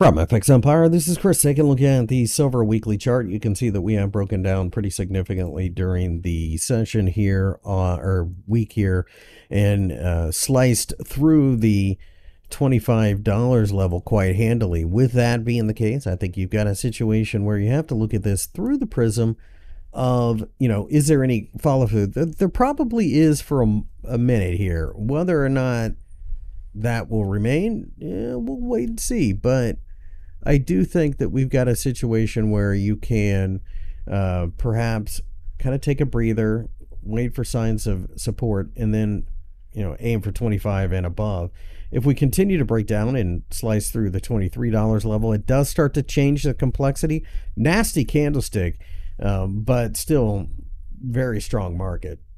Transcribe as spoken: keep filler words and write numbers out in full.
From F X Empire, this is Chris taking a look at the silver weekly chart. You can see that we have broken down pretty significantly during the session here, uh, or week here, and uh, sliced through the twenty-five dollar level quite handily. With that being the case, I think you've got a situation where you have to look at this through the prism of, you know, is there any follow through? There probably is for a, a minute here. Whether or not that will remain, yeah, we'll wait and see. But I do think that we've got a situation where you can uh, perhaps kind of take a breather, wait for signs of support, and then, you know, aim for twenty-five and above. If we continue to break down and slice through the twenty-three dollar level, it does start to change the complexity. Nasty candlestick, um, but still very strong market.